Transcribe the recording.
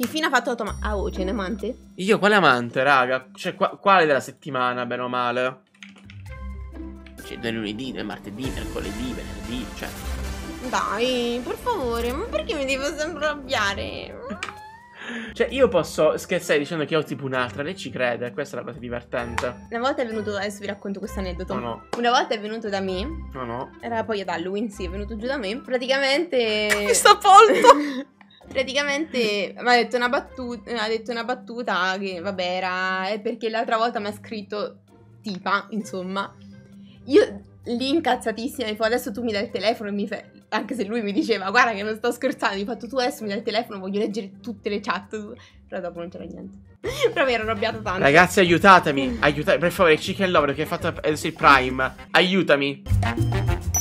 Che fine ha fatto la Ah, oh, c'è un amante? Io quale amante, raga? Cioè, quale della settimana, bene o male? Cioè, del lunedì, del martedì, mercoledì, venerdì, cioè... Dai, per favore, ma perché mi devo sempre arrabbiare? Cioè, io posso scherzare dicendo che ho tipo un'altra, lei ci crede, questa è la cosa divertente. Una volta è venuto, adesso vi racconto questo aneddoto. No, no. Una volta è venuto da me. No, no. Era poi ad Halloween, sì, è venuto giù da me. Praticamente... Mi sta polto! Praticamente mi ha detto una battuta, che vabbè era... È perché l'altra volta mi ha scritto tipa, insomma. Io lì incazzatissima, mi fa adesso tu mi dai il telefono e mi fai... Anche se lui mi diceva guarda che non sto scherzando, mi ha fatto tu adesso mi dai il telefono, voglio leggere tutte le chat. Però dopo non c'era niente. Però mi ero arrabbiata tanto. Ragazzi aiutatemi, per favore Chicken Lover che ha fatto adesso il Prime. Aiutami.